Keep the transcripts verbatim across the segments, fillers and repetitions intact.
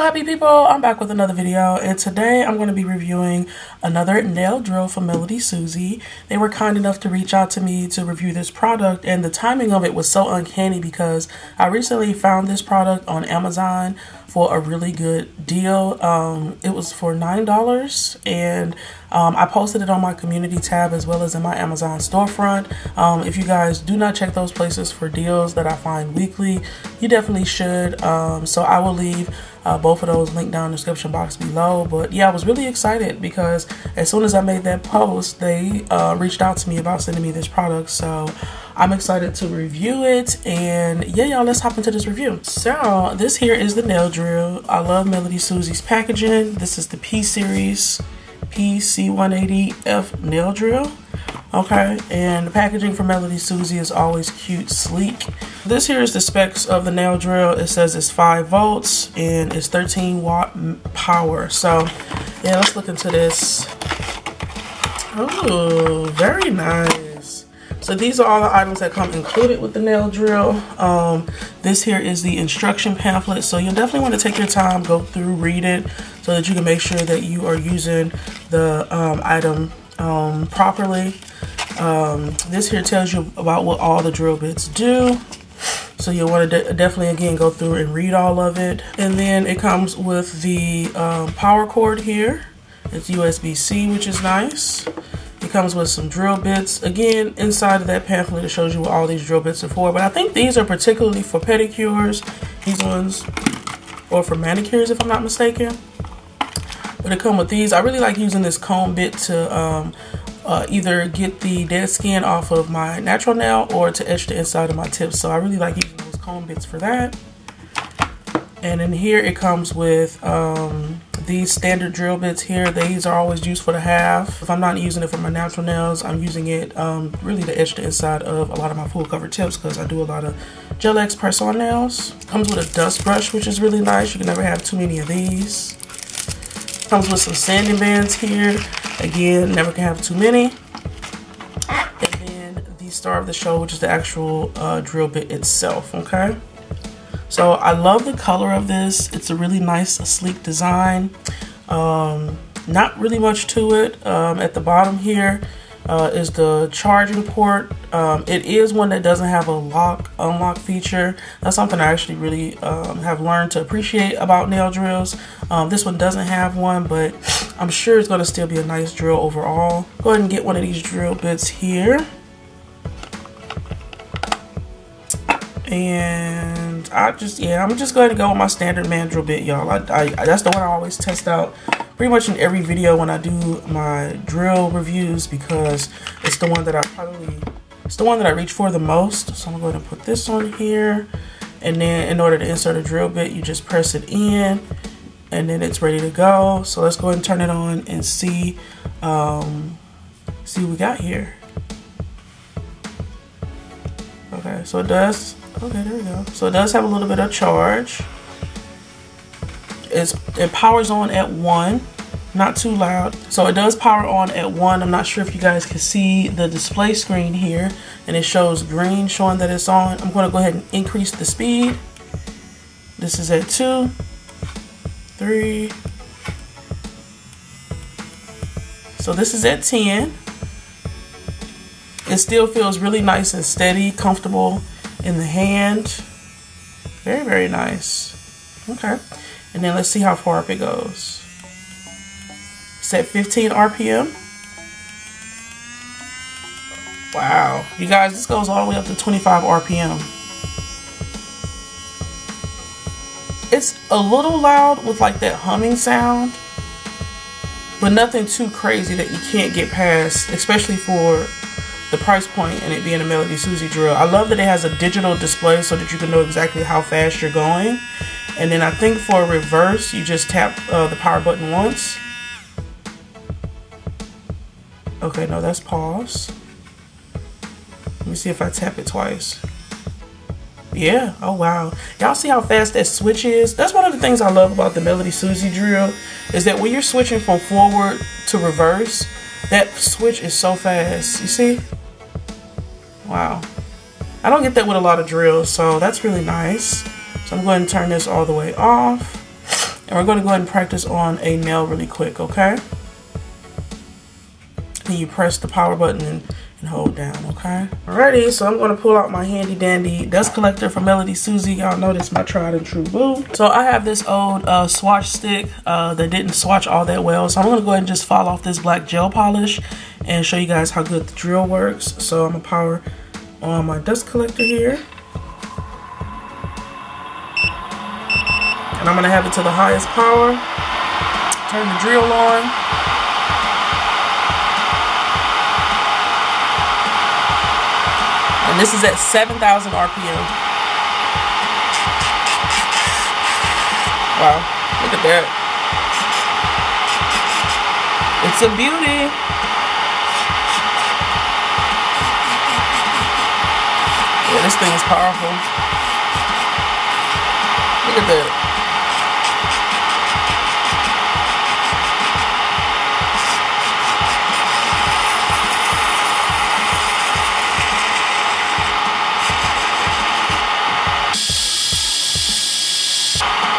Hello happy people, I'm back with another video, and today I'm going to be reviewing another nail drill from MelodySusie. They were kind enough to reach out to me to review this product, and the timing of it was so uncanny because I recently found this product on Amazon for a really good deal. Um, it was for nine dollars, and um, I posted it on my community tab as well as in my Amazon storefront. Um, if you guys do not check those places for deals that I find weekly, you definitely should. Um, so I will leave uh, both of those linked down in the description box below. But yeah, I was really excited because as soon as I made that post, they uh, reached out to me about sending me this product. So I'm excited to review it, and yeah, y'all, let's hop into this review. So this here is the nail drill. I love MelodySusie's packaging. This is the P series P C one eighty F nail drill. Okay, and the packaging for MelodySusie is always cute, sleek. This here is the specs of the nail drill. It says it's five volts and it's thirteen watt power. So yeah, let's look into this. Oh, very nice. So these are all the items that come included with the nail drill. Um, this here is the instruction pamphlet. So you'll definitely want to take your time, go through, read it, so that you can make sure that you are using the um, item um, properly. Um, this here tells you about what all the drill bits do. So you'll want to de definitely, again, go through and read all of it. And then it comes with the um, power cord here. It's U S B C, which is nice. It comes with some drill bits. Again, inside of that pamphlet, it shows you what all these drill bits are for. But I think these are particularly for pedicures, these ones, or for manicures, if I'm not mistaken. But it comes with these. I really like using this comb bit to um, uh, either get the dead skin off of my natural nail or to etch the inside of my tips. So I really like using those comb bits for that. And in here, it comes with um, these standard drill bits here. These are always useful to have. If I'm not using it for my natural nails, I'm using it um, really to etch the inside of a lot of my full cover tips because I do a lot of Gel-X press-on nails. Comes with a dust brush, which is really nice. You can never have too many of these. Comes with some sanding bands here. Again, never can have too many. And then the star of the show, which is the actual uh, drill bit itself, okay? So I love the color of this. It's a really nice, sleek design. Um, not really much to it. Um, at the bottom here uh, is the charging port. Um, it is one that doesn't have a lock, unlock feature. That's something I actually really um, have learned to appreciate about nail drills. Um, this one doesn't have one, but I'm sure it's gonna still be a nice drill overall. Go ahead and get one of these drill bits here. And I just, yeah, I'm just going to go with my standard mandrel bit, y'all. I, I, that's the one I always test out pretty much in every video when I do my drill reviews because it's the one that I probably, it's the one that I reach for the most. So I'm going to put this on here, and then in order to insert a drill bit, you just press it in, and then it's ready to go. So let's go ahead and turn it on and see, um, see what we got here. Okay, so it does. Okay, there we go. So it does have a little bit of charge. It's, it powers on at one, not too loud. So it does power on at one. I'm not sure if you guys can see the display screen here, and it shows green showing that it's on. I'm gonna go ahead and increase the speed. This is at two, three. So this is at ten. It still feels really nice and steady, comfortable in the hand. Very, very nice. Okay, and then let's see how far up it goes. It's at fifteen R P M. Wow, you guys, this goes all the way up to twenty-five R P M. It's a little loud with like that humming sound, but nothing too crazy that you can't get past, especially for the price point and it being a MelodySusie drill. I love that it has a digital display so that you can know exactly how fast you're going. And then I think for reverse, you just tap uh, the power button once. Okay, no, that's pause. Let me see if I tap it twice. Yeah, oh wow. Y'all see how fast that switch is? That's one of the things I love about the MelodySusie drill is that when you're switching from forward to reverse, that switch is so fast, you see? Wow, I don't get that with a lot of drills, so that's really nice. So I'm going to turn this all the way off, And we're going to go ahead and practice on a nail really quick, okay? Then you press the power button and, and hold down, okay? Alrighty, so I'm going to pull out my handy dandy dust collector from MelodySusie. Y'all know this is my tried and true boo. So I have this old uh, swatch stick uh, that didn't swatch all that well. So I'm going to go ahead and just file off this black gel polish and show you guys how good the drill works. So I'm going to power on my dust collector here. And I'm going to have it to the highest power. Turn the drill on. And this is at seven thousand R P M. Wow, look at that. It's a beauty. Yeah, this thing is powerful. Look at that.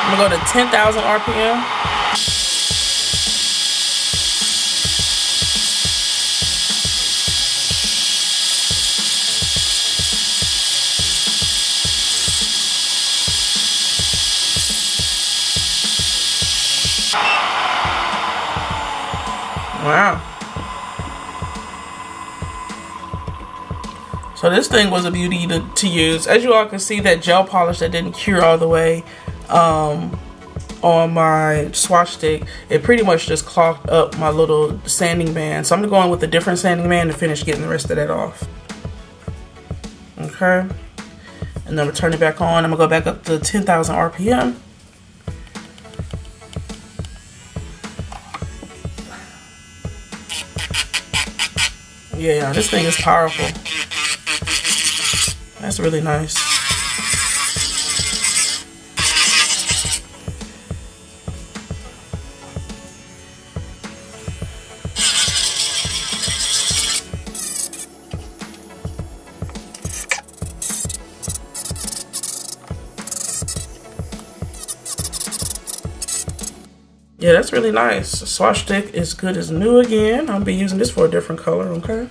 I'm gonna go to ten thousand R P M. Wow. So this thing was a beauty to, to use. As you all can see, that gel polish that didn't cure all the way um on my swatch stick, it pretty much just clogged up my little sanding band, so I'm gonna go on with a different sanding band to finish getting the rest of that off, okay? And then we'll turn it back on. I'm gonna go back up to ten thousand R P M. Yeah, this thing is powerful. That's really nice. Yeah, that's really nice. The swatch stick is good as new again. I'll be using this for a different color, okay?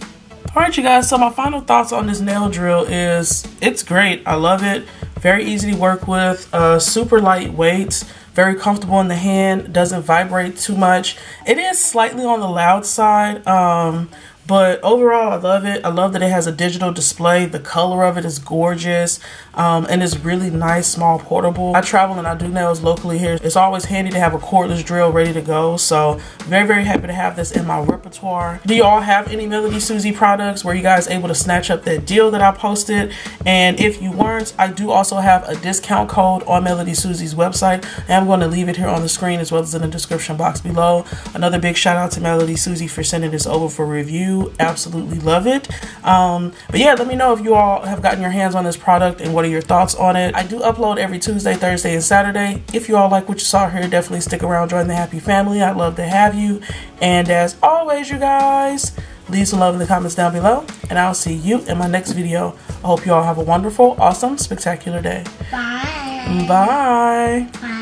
All right, you guys, so my final thoughts on this nail drill is it's great. I love it. Very easy to work with, uh, super lightweight, very comfortable in the hand, doesn't vibrate too much. It is slightly on the loud side, um, but overall, I love it. I love that it has a digital display. The color of it is gorgeous, um, and it's really nice, small, portable. I travel and I do nails locally here. It's always handy to have a cordless drill ready to go. So very, very happy to have this in my repertoire. Do you all have any MelodySusie products? Were you guys able to snatch up that deal that I posted? And if you weren't, I do also have a discount code on MelodySusie's website. And I'm going to leave it here on the screen as well as in the description box below. Another big shout out to MelodySusie for sending this over for review. Absolutely love it. Um, but yeah, let me know if you all have gotten your hands on this product and what are your thoughts on it. I do upload every Tuesday, Thursday, and Saturday. If you all like what you saw here, definitely stick around, join the happy family. I'd love to have you. And as always, you guys, leave some love in the comments down below, and I'll see you in my next video. I hope you all have a wonderful, awesome, spectacular day. Bye. Bye. Bye.